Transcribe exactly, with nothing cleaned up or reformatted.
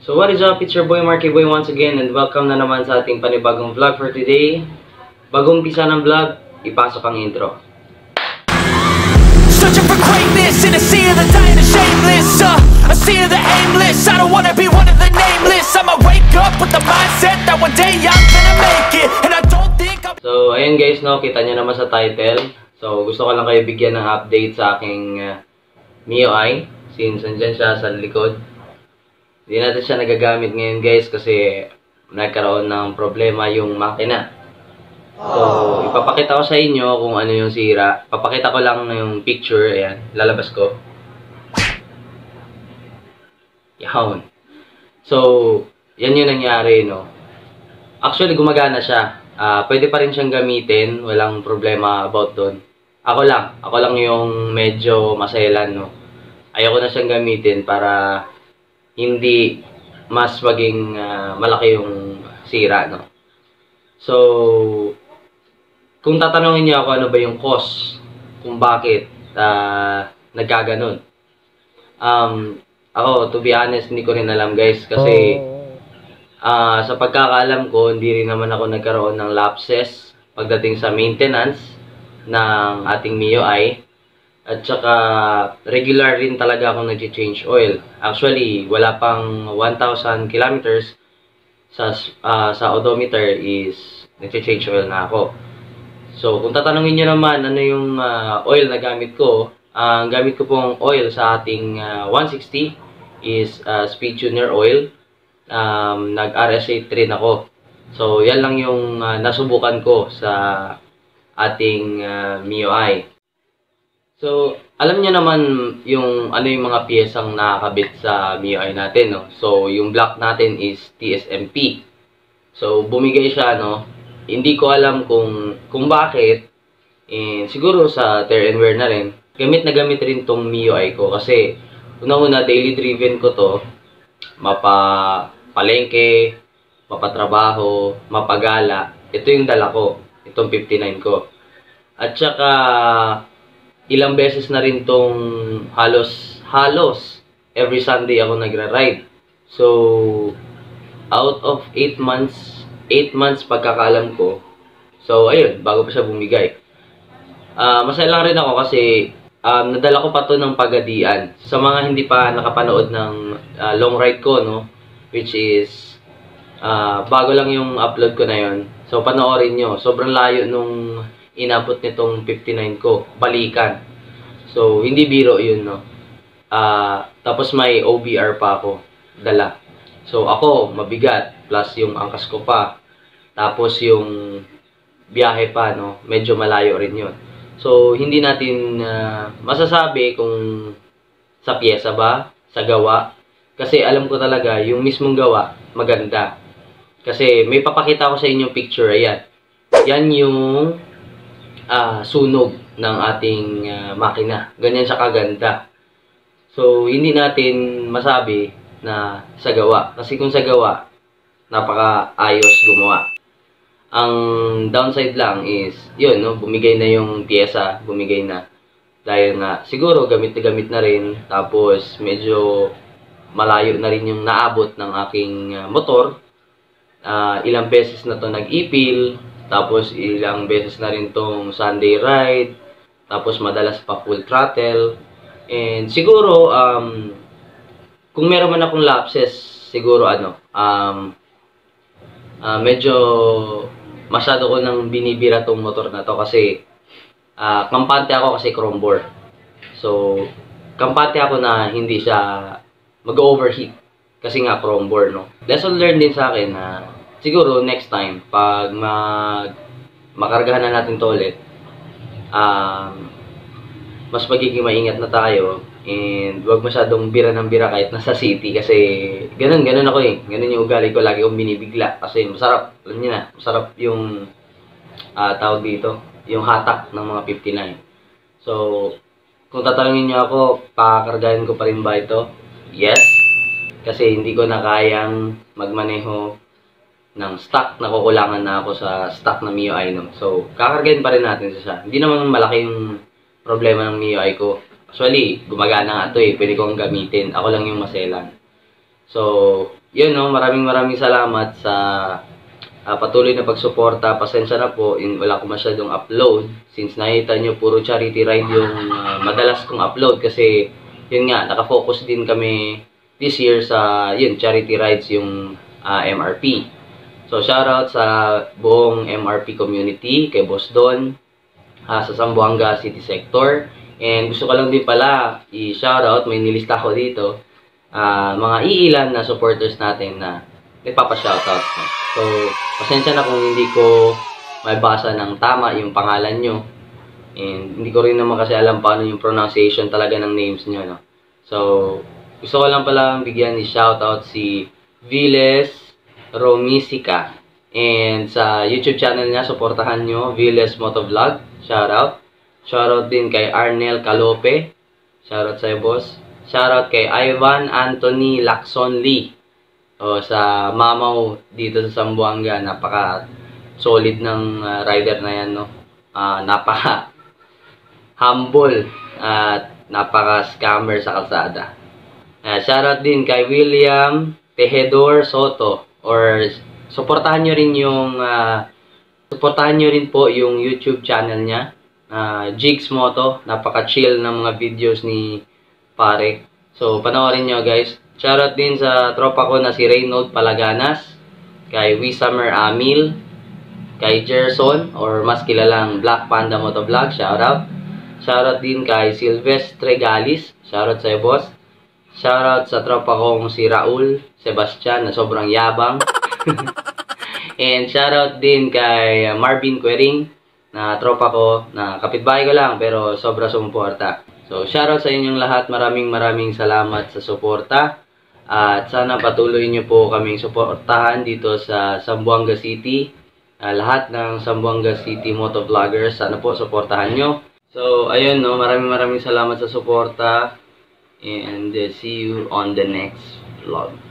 So what is up? It's your boy Marky Boy once again, and welcome na naman sa ating panibagong vlog for today. Bagong pisa ng vlog, ipasok ang intro. Searching for greatness in a sea of the dying and shameless, a sea of the aimless. I don't wanna be one of the nameless. I'ma wake up with the mindset that one day I'm gonna make it, and I don't think I'm... So ayun guys, no, kita nyo naman sa title. So gusto ko lang kayo bigyan ng update sa aking uh, M I U I, since nandyan siya sa likod. Hindi natin siya nagagamit ngayon guys kasi nagkaroon ng problema yung makina. So, ipapakita ko sa inyo kung ano yung sira. Papakita ko lang yung picture. Ayan, lalabas ko. Yawn. So, yan yung nangyari, no? Actually, gumagana siya. Uh, pwede pa rin siyang gamitin. Walang problema about doon. Ako lang. Ako lang yung medyo maselan, no? Ayoko na siyang gamitin para... hindi mas maging uh, malaki yung sira, no? So, kung tatanungin niyo ako ano ba yung cause, kung bakit uh, nagkaganon. Um, ako, to be honest, hindi ko rin alam, guys. Kasi, uh, sa pagkakaalam ko, hindi rin naman ako nagkaroon ng lapses pagdating sa maintenance ng ating M I U I. At saka, regular rin talaga akong nag-change oil. Actually, wala pang one thousand kilometers sa, uh, sa odometer is nag-change oil na ako. So, kung tatanungin nyo naman ano yung uh, oil na gamit ko, ang uh, gamit ko pong oil sa ating uh, one sixty is uh, Speed Junior Oil. Um, Nag-R S A three na ako. So, yan lang yung uh, nasubukan ko sa ating uh, M I U I. So, alam niyo naman yung ano yung mga piyesang nakakabit sa M I U I natin, no? So, yung block natin is T S M P. So, bumigay siya, no? Hindi ko alam kung kung bakit. Eh, siguro sa tear and wear na rin. Gamit na gamit rin tong M I U I ko kasi una-una daily driven ko to. Mapa palengke, mapatrabaho, mapagala. Ito yung dala ko. Itong fifty-nine ko. At saka ilang beses na rin tong halos, halos, every Sunday ako nagra-ride. So, out of eight months, eight months pagkakaalam ko. So, ayun, bago pa siya bumigay. Uh, masaya lang rin ako kasi um, nadala ko pa to ng Pagadian. Sa mga hindi pa nakapanood ng uh, long ride ko, no? Which is, uh, bago lang yung upload ko na yun. So, panoorin nyo. Sobrang layo nung... inabot nitong fifty-nine ko, balikan. So, hindi biro yun, no? Uh, tapos may O B R pa ako, dala. So, ako, mabigat, plus yung angkas ko pa, tapos yung biyahe pa, no? Medyo malayo rin yun. So, hindi natin uh, masasabi kung sa pyesa ba, sa gawa, kasi alam ko talaga, yung mismong gawa, maganda. Kasi, may papakita ko sa inyo picture, ayan. Yan yung Uh, sunog ng ating uh, makina. Ganyan siya kaganda. So, hindi natin masabi na sa gawa. Kasi kung sa gawa, napaka-ayos gumawa. Ang downside lang is, yun, no? Bumigay na yung pyesa, bumigay na. Dahil nga, siguro gamit na gamit na rin. Tapos, medyo malayo na rin yung naabot ng aking uh, motor. Uh, ilang beses na to nag-ipil. Tapos, ilang beses na rin tong Sunday ride. Tapos, madalas pa full throttle. And, siguro, um, kung meron man akong lapses, siguro, ano, um, uh, medyo masyado ko nang binibira tong motor na to. Kasi, uh, kampante ako kasi chrome bore. So, kampante ako na hindi siya mag-overheat. Kasi nga, chrome bore, no? Lesson learned din sa akin na, uh, siguro next time pag mag makargahan na natin to ulit, um, mas magiging maingat na tayo and wag masyadong bira ng bira kahit nasa city kasi ganun ganun ako eh, ganun yung ugali ko, lagi akong binibigla kasi masarap, alam niyo na, masarap yung uh, tawag dito, yung hatak ng mga fifty-nine. So kung tatanungin niyo ako, pakargahan ko pa rin ba ito? Yes, kasi hindi ko na kayang magmaneho ng stock, nakukulangan na ako sa stock na M I U I, no? So, kakargahin pa rin natin siya. Hindi naman malaki yung problema ng M I U I ko. Actually, gumagana nga ito eh. Pwede kong gamitin. Ako lang yung maselan. So, yun no, maraming maraming salamat sa uh, patuloy na pagsuporta. Pasensya na po, in, wala ko masyadong upload. Since nakita nyo, puro charity ride yung uh, madalas kong upload. Kasi, yun nga, nakafocus din kami this year sa, yun, charity rides yung uh, M R P. So, shoutout sa buong M R P community, kay Boss Don, uh, sa Zamboanga City Sector. And gusto ko lang din pala i-shoutout, may nilista ko dito, uh, mga iilan na supporters natin na nagpapa-shoutout. So, pasensya na kung hindi ko maibasa ng tama yung pangalan nyo. And hindi ko rin naman kasi alam paano yung pronunciation talaga ng names nyo. No? So, gusto ko lang pala bigyan i-shoutout si Viles Romisica. And sa YouTube channel niya, supportahan nyo, Wiles Motovlog. Shoutout. Shoutout din kay Arnel Calope. Shoutout sa'yo, boss. Shoutout kay Ivan Anthony Lacson Lee. O, sa Mamaw dito sa Zamboanga. Napaka-solid ng uh, rider na yan, no? Uh, Napaka-humble at napaka-scammer sa kalsada. Uh, shoutout din kay William Tejedor Soto. Or, supportahan nyo rin yung uh, supportahan nyo rin po yung YouTube channel niya. Uh, Jigs Moto, napaka-chill ng mga videos ni pare. So, panoorin nyo guys. Shoutout din sa tropa ko na si Reynald Palaganas, kay We Summer Amil, kay Jerson, or mas kilalang Black Panda Moto Vlog, shoutout. Shoutout din kay Sylvestre Galiz, shoutout sa'yo boss. Shoutout sa tropa kong si Raul Sebastian na sobrang yabang. And shoutout din kay Marvin Quering, na tropa ko, na kapitbahay ko lang pero sobra sumuporta. So, shoutout sa inyong lahat. Maraming maraming salamat sa suporta. Uh, at sana patuloy nyo po kaming suportahan dito sa Zamboanga City. Uh, lahat ng Zamboanga City motovloggers, sana po suportahan nyo. So, ayun no, maraming maraming salamat sa suporta. And uh, see you on the next vlog.